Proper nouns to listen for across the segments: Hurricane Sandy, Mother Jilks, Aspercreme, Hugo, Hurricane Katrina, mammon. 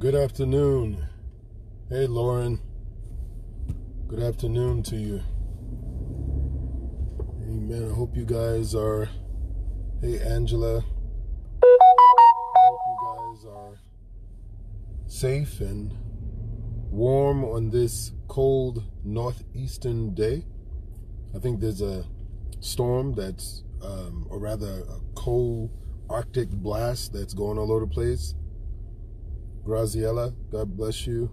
Good afternoon. Hey, Lauren. Good afternoon to you. Amen. I hope you guys are... Hey, Angela. I hope you guys are safe and warm on this cold northeastern day. I think there's a storm that's, or rather a cold Arctic blast that's going all over the place. Graziella, God bless you.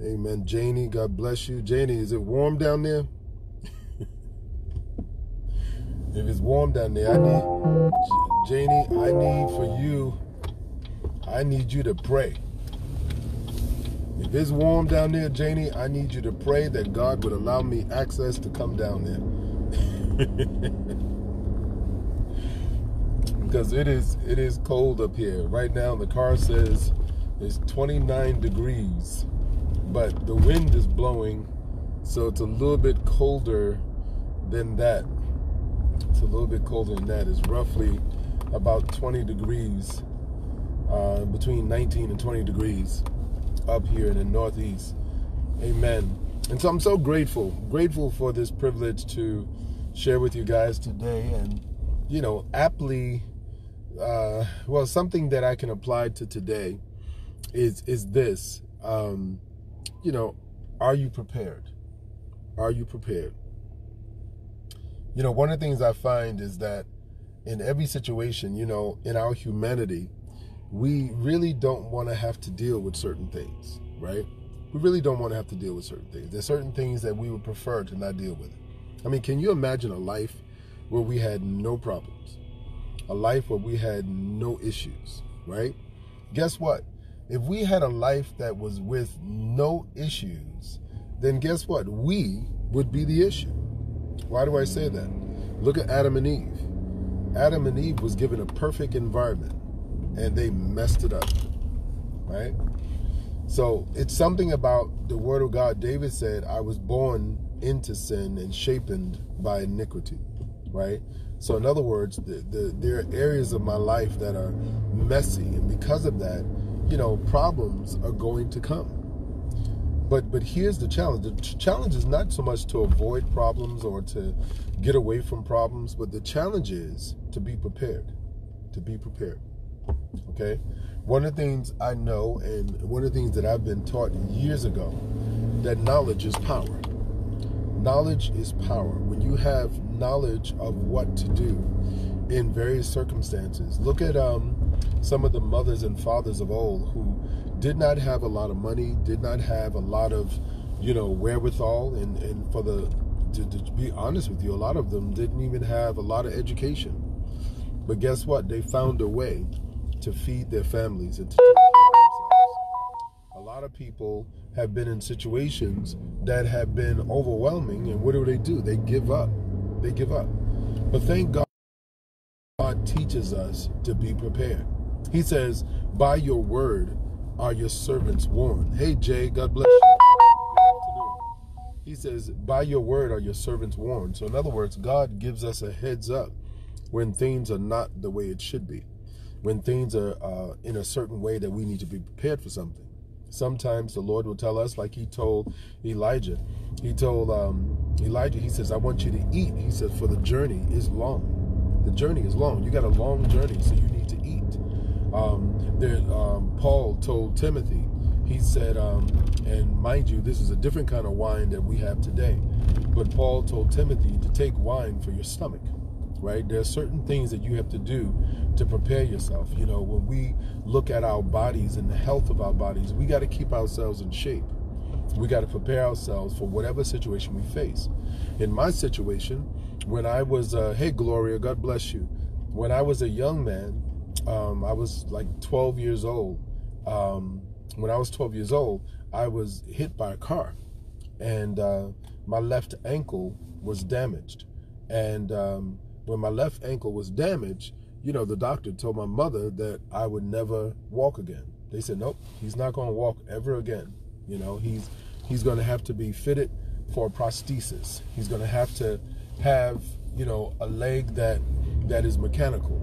Amen. Janie, God bless you. Janie, is it warm down there? If it's warm down there, I need, Janie, I need for you, I need you to pray. If it's warm down there, Janie, I need you to pray that God would allow me access to come down there. Because it is cold up here. Right now, the car says it's 29 degrees, but the wind is blowing, so it's a little bit colder than that. It's a little bit colder than that. It's roughly about 20 degrees, between 19 and 20 degrees up here in the Northeast. Amen. And so I'm so grateful for this privilege to share with you guys today, and, you know, aptly, well, something that I can apply to today is this, you know, are you prepared? Are you prepared? You know, one of the things I find is that in every situation, you know, in our humanity, we really don't want to have to deal with certain things, right? We really don't want to have to deal with certain things. There's certain things that we would prefer to not deal with. I mean, can you imagine a life where we had no problems? A life where we had no issues, right? Guess what? If we had a life that was with no issues, then guess what? We would be the issue. Why do I say that? Look at Adam and Eve. Adam and Eve was given a perfect environment, and they messed it up, right? So it's something about the Word of God. David said, I was born into sin and shapen by iniquity, right? So in other words, there are areas of my life that are messy, and because of that, you know, problems are going to come. But here's the challenge. The challenge is not so much to avoid problems or to get away from problems, but the challenge is to be prepared, okay? One of the things I know, and one of the things that I've been taught years ago, that knowledge is power. Knowledge is power. When you have knowledge of what to do in various circumstances, look at some of the mothers and fathers of old who did not have a lot of money, did not have a lot of, you know, wherewithal, and for the, to be honest with you, a lot of them didn't even have a lot of education. But guess what? They found a way to feed their families and to take care of themselves. A lot of people have been in situations that have been overwhelming, and what do? They give up. They give up. But thank God, God teaches us to be prepared. He says, by your word are your servants warned. Hey, Jay, God bless you. Good afternoon. He says, by your word are your servants warned. So in other words, God gives us a heads up when things are not the way it should be, when things are in a certain way that we need to be prepared for something. Sometimes the Lord will tell us, like he told Elijah. He told Elijah, he says, I want you to eat. He says, for the journey is long. The journey is long. You got a long journey, so you need to eat. Paul told Timothy, he said, and mind you, this is a different kind of wine that we have today, but Paul told Timothy to take wine for your stomach, right? There are certain things that you have to do to prepare yourself. You know, when we look at our bodies and the health of our bodies, we got to keep ourselves in shape. We got to prepare ourselves for whatever situation we face. In my situation, when I was, hey, Gloria, God bless you. When I was a young man, I was like 12 years old. When I was 12 years old, I was hit by a car, and my left ankle was damaged. And when my left ankle was damaged, you know, the doctor told my mother that I would never walk again. They said, nope, he's not going to walk ever again. You know, he's going to have to be fitted for a prosthesis. He's going to have, you know, a leg that is mechanical.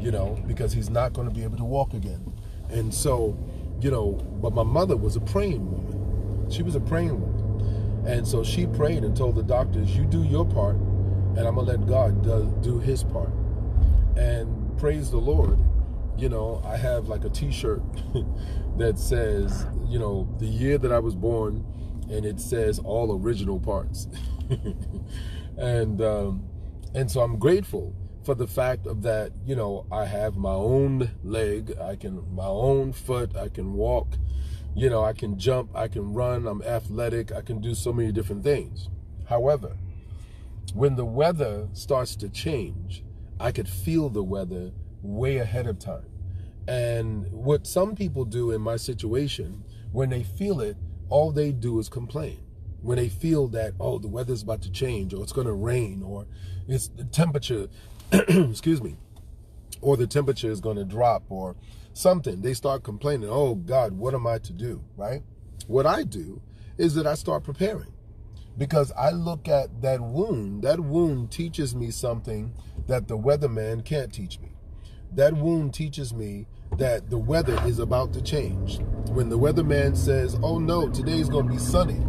You know, because he's not going to be able to walk again. And so you know, but my mother was a praying woman. She was a praying woman. And so she prayed and told the doctors, you do your part, and I'm going to let God do his part. And praise the Lord, you know, I have like a t-shirt that says, you know, the year that I was born, and it says all original parts. And so I'm grateful for the fact of that, you know, I have my own leg, my own foot, I can walk, you know, I can jump, I can run, I'm athletic, I can do so many different things. However, when the weather starts to change, I could feel the weather way ahead of time. And what some people do in my situation, when they feel it, all they do is complain. When they feel that, oh, the weather's about to change, or it's going to rain, or it's the temperature, excuse me, or the temperature is going to drop or something, they start complaining, oh God, what am I to do, right? What I do is that I start preparing, because I look at that wound. That wound teaches me something that the weatherman can't teach me. That wound teaches me that the weather is about to change. When the weatherman says, oh no, today's going to be sunny,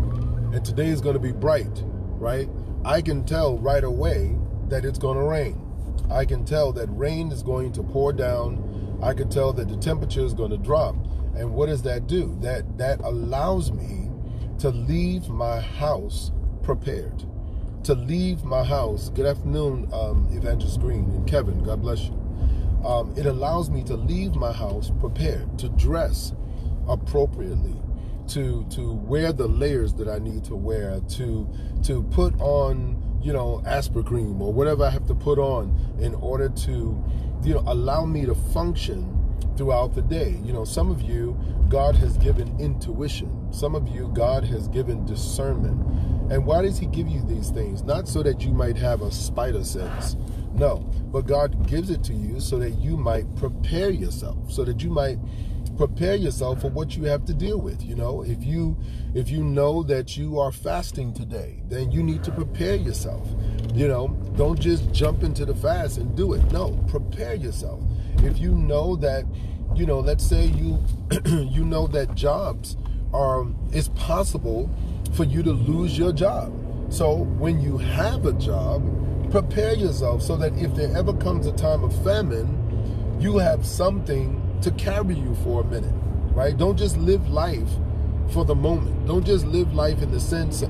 and today is going to be bright, right? I can tell right away that it's going to rain. I can tell that rain is going to pour down. I can tell that the temperature is going to drop. And what does that do? That allows me to leave my house prepared. To leave my house. Good afternoon, Evangelist Green and Kevin. God bless you. It allows me to leave my house prepared, to dress appropriately, to wear the layers that I need to wear, to put on, you know, Aspercreme or whatever I have to put on in order to, you know, allow me to function throughout the day. You know, some of you, God has given intuition. Some of you, God has given discernment. And why does he give you these things? Not so that you might have a spider sense. No, but God gives it to you so that you might prepare yourself, so that you might prepare yourself for what you have to deal with. You know, if you know that you are fasting today, then you need to prepare yourself. You know, don't just jump into the fast and do it. No, prepare yourself. If you know that, you know, let's say you you know that jobs are, it's possible for you to lose your job. So when you have a job, prepare yourself so that if there ever comes a time of famine, you have something to carry you for a minute, right? Don't just live life for the moment. Don't just live life in the sense, you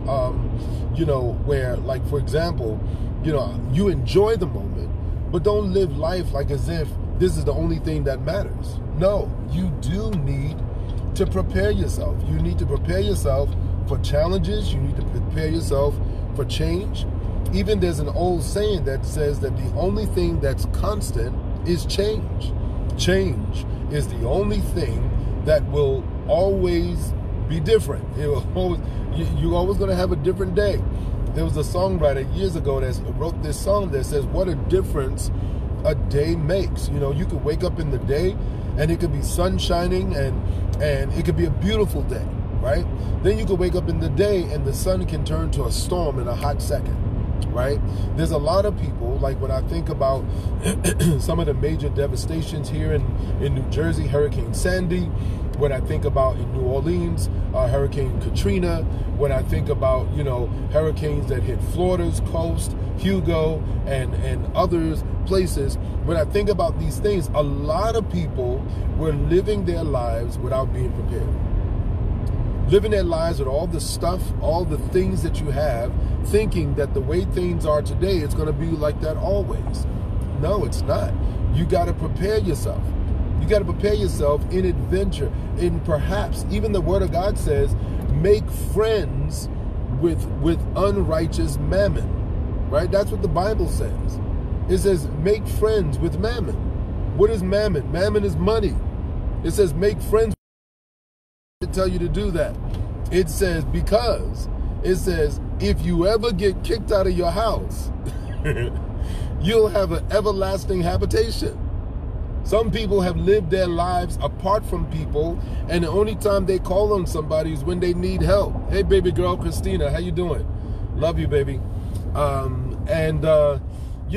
know, where, like, for example, you know, you enjoy the moment, but don't live life like as if this is the only thing that matters. No, you do need to prepare yourself. You need to prepare yourself for challenges. You need to prepare yourself for change. Even there's an old saying that says that the only thing that's constant is change. Change is the only thing that will always be different. It will always, you're always going to have a different day. There was a songwriter years ago that wrote this song that says, what a difference a day makes. You know, you could wake up in the day and it could be sun shining and it could be a beautiful day, right? Then you could wake up in the day and the sun can turn to a storm in a hot second. Right? There's a lot of people, like when I think about some of the major devastations here in New Jersey, Hurricane Sandy, when I think about in New Orleans, Hurricane Katrina, when I think about, you know, hurricanes that hit Florida's coast, Hugo, and other places, when I think about these things, a lot of people were living their lives without being prepared. Living their lives with all the stuff, all the things that you have, thinking that the way things are today, it's going to be like that always. No, it's not. You got to prepare yourself. You got to prepare yourself in adventure, in perhaps, even the Word of God says, make friends with unrighteous mammon, right? That's what the Bible says. It says, make friends with mammon. What is mammon? Mammon is money. It says, make friends. Tell you to do that. It says, because it says if you ever get kicked out of your house you'll have an everlasting habitation. Some people have lived their lives apart from people, and the only time they call on somebody is when they need help. Hey baby girl, Christina, how you doing? Love you, baby. You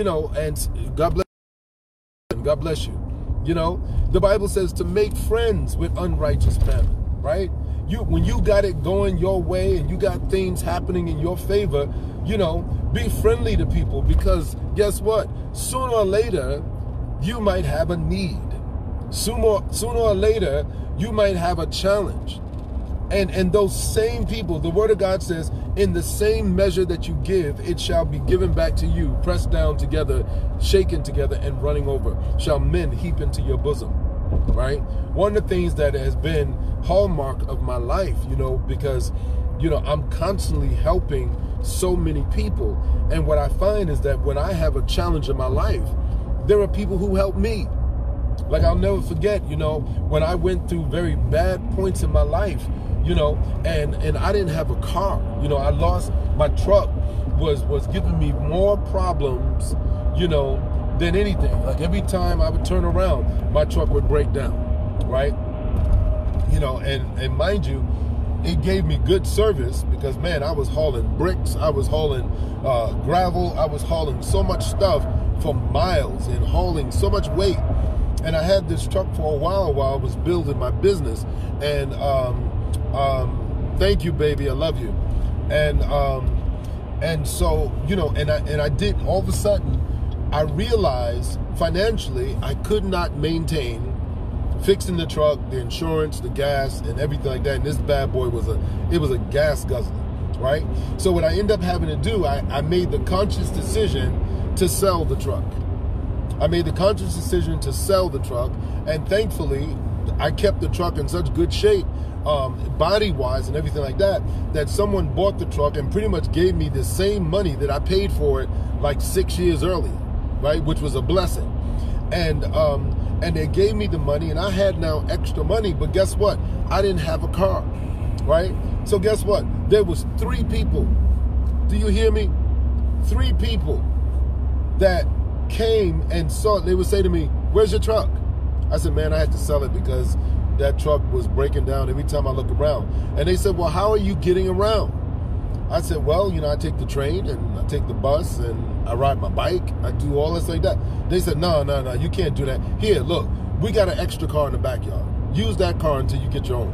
know, and God bless you. You know, the Bible says to make friends with unrighteous men, right? When you got it going your way and you got things happening in your favor, you know, be friendly to people, because guess what? Sooner or later, you might have a need. Sooner or later, you might have a challenge. And those same people, the word of God says, in the same measure that you give, it shall be given back to you, pressed down together, shaken together, and running over, shall men heap into your bosom, right? One of the things that has been hallmark of my life, you know, because, you know, I'm constantly helping so many people. And what I find is that when I have a challenge in my life, there are people who help me. Like, I'll never forget, you know, when I went through very bad points in my life, you know, and I didn't have a car, you know, I lost, my truck was giving me more problems, you know, than anything. Like, every time I would turn around, my truck would break down, right? You know, and mind you, it gave me good service, because, man, I was hauling bricks, I was hauling gravel, I was hauling so much stuff for miles and hauling so much weight. And I had this truck for a while I was building my business. And, thank you, baby, I love you. And so, you know, and I did, all of a sudden, I realized financially I could not maintain fixing the truck, the insurance, the gas, and everything like that. And this bad boy was it was a gas guzzler, right? So what I ended up having to do, I made the conscious decision to sell the truck. I made the conscious decision to sell the truck, and thankfully, I kept the truck in such good shape, body-wise and everything like that, that someone bought the truck and pretty much gave me the same money that I paid for it like 6 years earlier, right? Which was a blessing. And they gave me the money, and I had now extra money, but guess what? I didn't have a car, right? So guess what? There was 3 people, do you hear me? 3 people that came and saw it. They would say to me, where's your truck? I said, man, I had to sell it because that truck was breaking down every time I look around. And they said, well, how are you getting around? I said, well, you know, I take the train and I take the bus and I ride my bike. I do all this like that. They said, no, you can't do that. Here, look, we got an extra car in the backyard. Use that car until you get your own.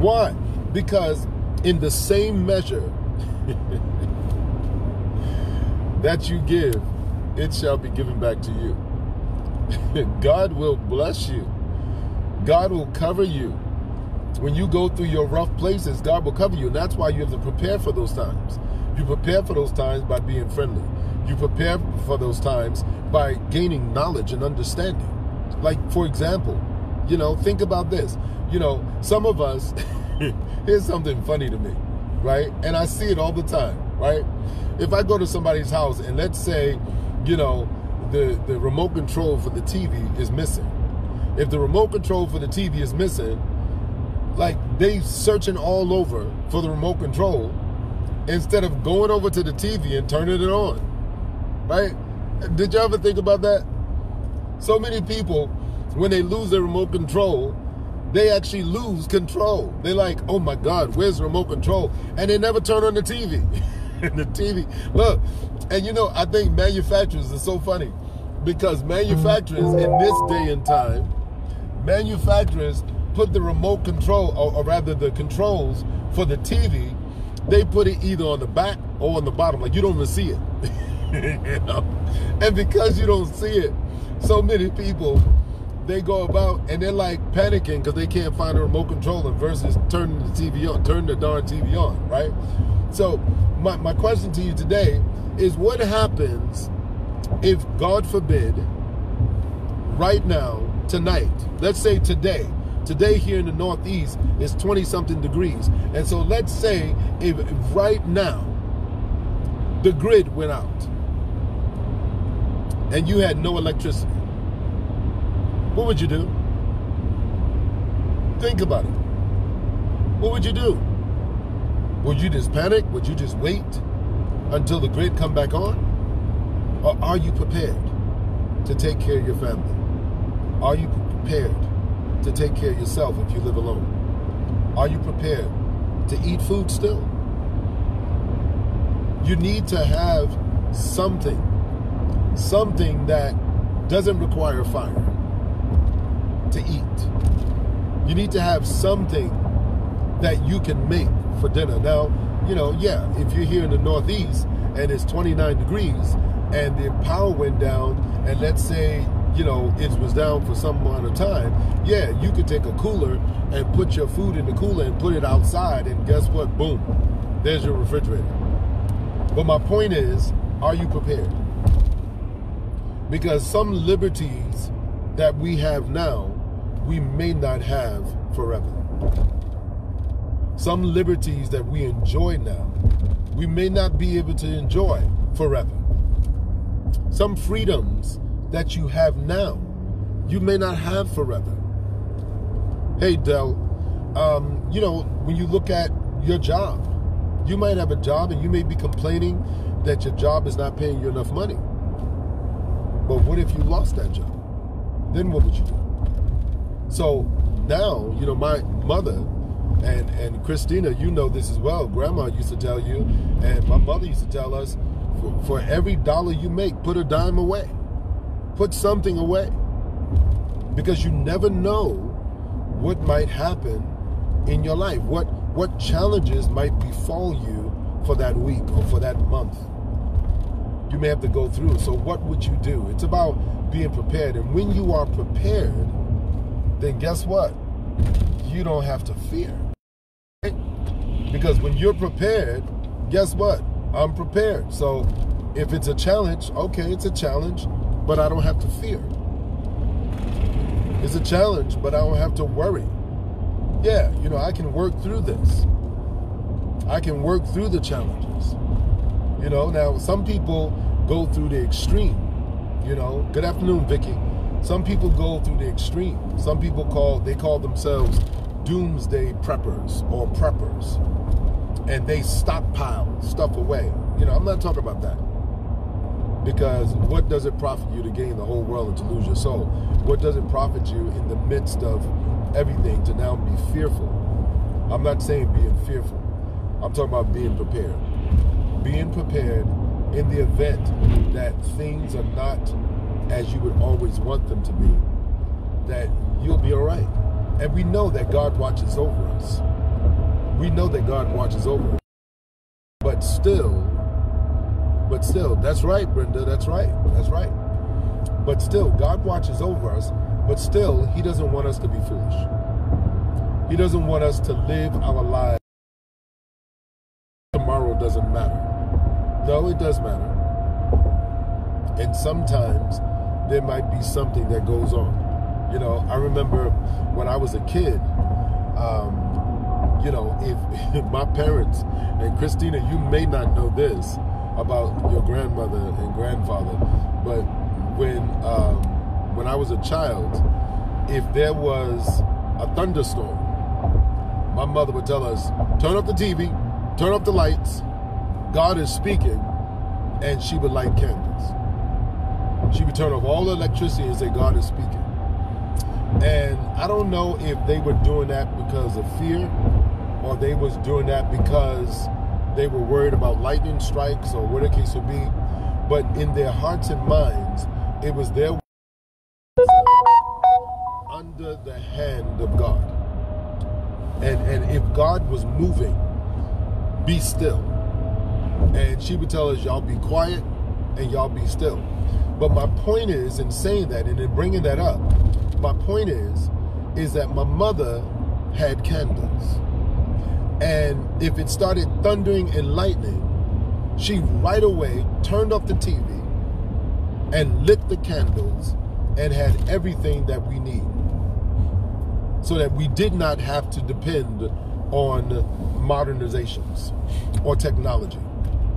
Why? Because in the same measure that you give, it shall be given back to you. God will bless you. God will cover you. When you go through your rough places, God will cover you. And that's why you have to prepare for those times. You prepare for those times by being friendly. You prepare for those times by gaining knowledge and understanding. Like, for example, you know, think about this. You know, some of us, here's something funny to me, right? And I see it all the time, right? If I go to somebody's house and let's say, you know, the remote control for the TV is missing. If the remote control for the TV is missing, like, they searching all over for the remote control instead of going over to the TV and turning it on, right? Did you ever think about that? So many people, when they lose their remote control, they actually lose control. They're like, oh my God, where's the remote control? And they never turn on the TV. And the TV, look, and you know, I think manufacturers are so funny, because manufacturers in this day and time, manufacturers put the remote control, or rather the controls for the TV, they put it either on the back or on the bottom, like you don't even see it. You know? And because you don't see it, so many people, they go about and they're like panicking because they can't find a remote controller versus turning the TV on, turning the darn TV on, right? So my question to you today is, what happens if, God forbid, right now, tonight, let's say today here in the Northeast is 20-something degrees. And so let's say if right now the grid went out and you had no electricity, what would you do? Think about it. What would you do? Would you just panic? Would you just wait until the grid come back on? Or are you prepared to take care of your family? Are you prepared to take care of yourself if you live alone? Are you prepared to eat food still? You need to have something that doesn't require fire to eat. You need to have something that you can make for dinner. Now, you know, yeah, if you're here in the Northeast and it's 29 degrees and the power went down, and let's say, you know, it was down for some amount of time, yeah, you could take a cooler and put your food in the cooler and put it outside, and guess what? Boom, there's your refrigerator. But my point is, are you prepared? Because some liberties that we have now, we may not have forever. Some liberties that we enjoy now, we may not be able to enjoy forever. Some freedoms that you have now, you may not have forever. Hey, Del, you know, when you look at your job, you might have a job and you may be complaining that your job is not paying you enough money. But what if you lost that job? Then what would you do? So now, you know, my mother and Christina, you know this as well. Grandma used to tell you, and my mother used to tell us, for every dollar you make, put a dime away. Put something away. Because you never know what might happen in your life. What challenges might befall you for that week or for that month. You may have to go through. So what would you do? It's about being prepared. And when you are prepared, then guess what? You don't have to fear. Right? Because when you're prepared, guess what? I'm prepared. So if it's a challenge, okay, it's a challenge, but I don't have to fear. It's a challenge, but I don't have to worry. Yeah, you know, I can work through this. I can work through the challenges. You know, now some people go through the extreme, you know. Good afternoon, Vicky. Some people go through the extreme. Some people call themselves doomsday preppers or preppers. And they stockpile stuff away. You know, I'm not talking about that. Because what does it profit you to gain the whole world and to lose your soul? What does it profit you in the midst of everything to now be fearful? I'm not saying being fearful. I'm talking about being prepared. Being prepared in the event that things are not as you would always want them to be, that you'll be all right. And we know that God watches over us. We know that God watches over us. But still, that's right, Brenda, that's right. But still, God watches over us, but still, he doesn't want us to be foolish. He doesn't want us to live our lives. Tomorrow doesn't matter. No, it does matter. And sometimes there might be something that goes on. You know, I remember when I was a kid, you know, if my parents, and Christina, you may not know this about your grandmother and grandfather, but when I was a child, if there was a thunderstorm, my mother would tell us, turn up the TV, turn up the lights, God is speaking, and she would light candles. She would turn off all the electricity and say, God is speaking. And I don't know if they were doing that because of fear, or they was doing that because they were worried about lightning strikes or whatever the case would be, but in their hearts and minds, it was their under the hand of God. And if God was moving, be still. And she would tell us, y'all be quiet and y'all be still. But my point is, in saying that and in bringing that up, my point is that my mother had candles. And if it started thundering and lightning, she right away turned off the TV and lit the candles and had everything that we need. So that we did not have to depend on modernizations or technology.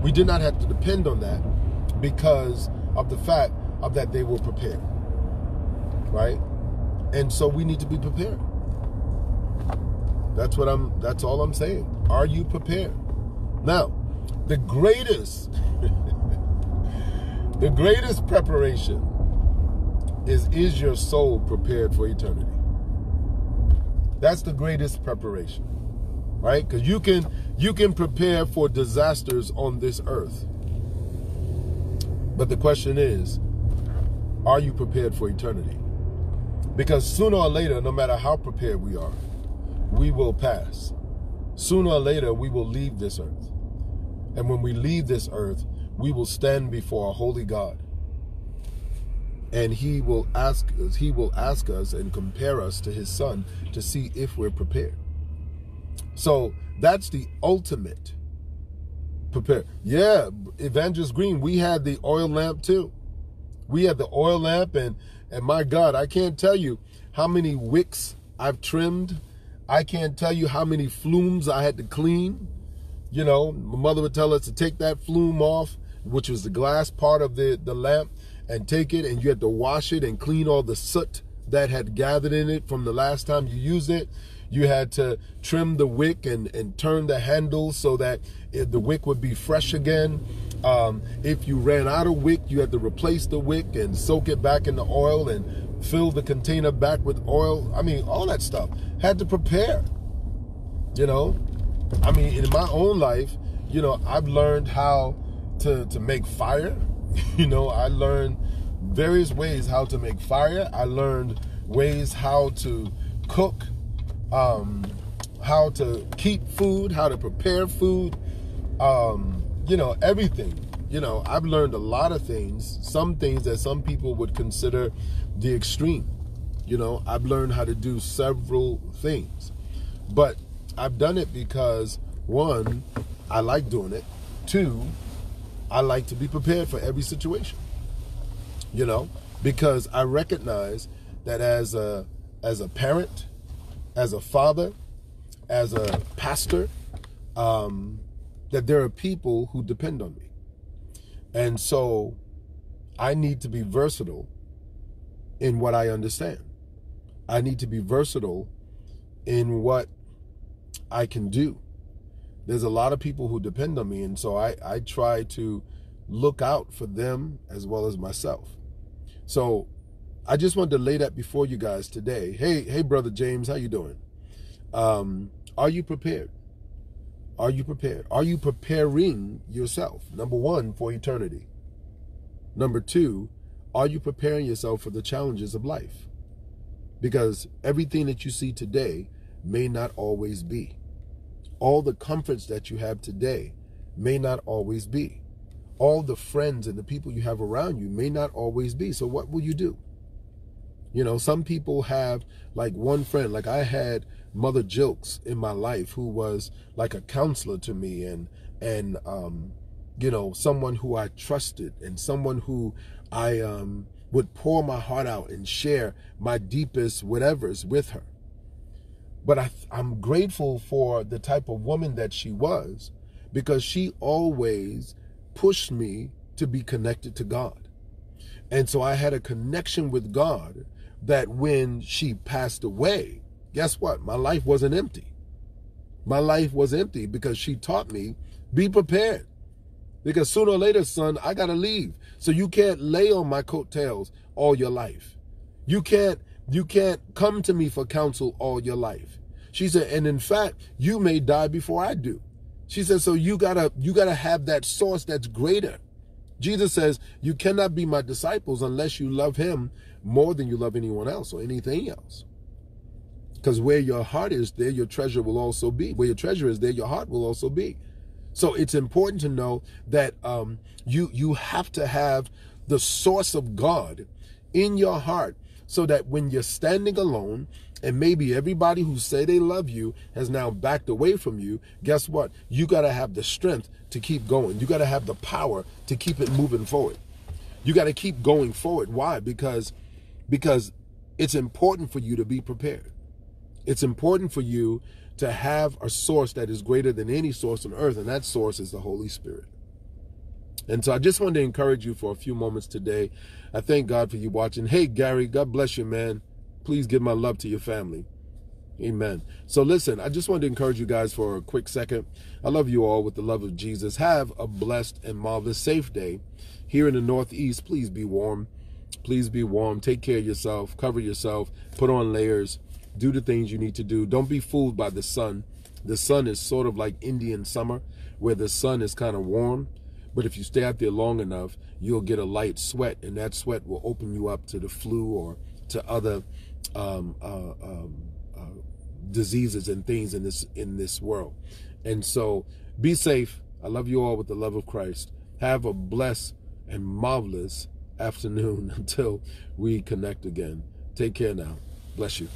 We did not have to depend on that because of the fact of that they were prepared, right? And so we need to be prepared. That's all I'm saying. Are you prepared? Now, the greatest preparation is your soul prepared for eternity? That's the greatest preparation, right? Because you can prepare for disasters on this earth. But the question is, Are you prepared for eternity? Because sooner or later, no matter how prepared we are, we will pass. Sooner or later, we will leave this earth. And when we leave this earth, we will stand before a holy God. And he will ask us and compare us to his son to see if we're prepared. So that's the ultimate prepare. Yeah, Evangelist Green, we had the oil lamp too. We had the oil lamp, and my God, I can't tell you how many wicks I've trimmed. I can't tell you how many flumes I had to clean. You know, my mother would tell us to take that flume off, which was the glass part of the lamp, and take it, and you had to wash it and clean all the soot that had gathered in it from the last time you used it. You had to trim the wick and turn the handle so that the wick would be fresh again. If you ran out of wick, you had to replace the wick and soak it back in the oil and fill the container back with oil. I mean, all that stuff. Had to prepare, you know. I mean, in my own life, you know, I've learned how to make fire. You know, I learned various ways how to make fire. I learned ways how to cook, how to keep food, how to prepare food, you know, everything. You know, I've learned a lot of things, some things that some people would consider the extreme. You know, I've learned how to do several things, but I've done it because, one, I like doing it. Two, I like to be prepared for every situation, you know, because I recognize that as a parent, as a father, as a pastor, that there are people who depend on me. And so I need to be versatile in what I understand. I need to be versatile in what I can do. There's a lot of people who depend on me, and so I try to look out for them as well as myself. So I just wanted to lay that before you guys today. Hey, Brother James, how you doing? Are you prepared? Are you prepared? Are you preparing yourself? Number one, for eternity. Number two, are you preparing yourself for the challenges of life? Because everything that you see today may not always be. All the comforts that you have today may not always be. All the friends and the people you have around you may not always be. So what will you do? You know, some people have like one friend. Like I had Mother Jilks in my life, who was like a counselor to me, and you know, someone who I trusted, and someone who I would pour my heart out and share my deepest whatevers with her. But I'm grateful for the type of woman that she was, because she always pushed me to be connected to God. And so I had a connection with God that when she passed away, guess what? My life wasn't empty. My life was empty because she taught me, be prepared. Because sooner or later, son, I got to leave. So you can't lay on my coattails all your life. You can't come to me for counsel all your life. She said, and in fact, you may die before I do. She said, so you gotta have that source that's greater. Jesus says, you cannot be my disciples unless you love him more than you love anyone else or anything else. Because where your heart is, there your treasure will also be. Where your treasure is, there your heart will also be. So it's important to know that you have to have the source of God in your heart, so that when you're standing alone and maybe everybody who say they love you has now backed away from you, guess what? You got to have the strength to keep going. You got to have the power to keep it moving forward. You got to keep going forward. Why? Because it's important for you to be prepared. It's important for you to have a source that is greater than any source on earth, and that source is the Holy Spirit. And so I just wanted to encourage you for a few moments today. I thank God for you watching. Hey, Gary, God bless you, man. Please give my love to your family. Amen. So listen, I just wanted to encourage you guys for a quick second. I love you all with the love of Jesus. Have a blessed and marvelous safe day here in the Northeast. Please be warm. Please be warm. Take care of yourself. Cover yourself. Put on layers. Do the things you need to do. Don't be fooled by the sun. The sun is sort of like Indian summer, where the sun is kind of warm. But if you stay out there long enough, you'll get a light sweat, and that sweat will open you up to the flu or to other diseases and things in this world. And so be safe. I love you all with the love of Christ. Have a blessed and marvelous afternoon until we connect again. Take care now. Bless you.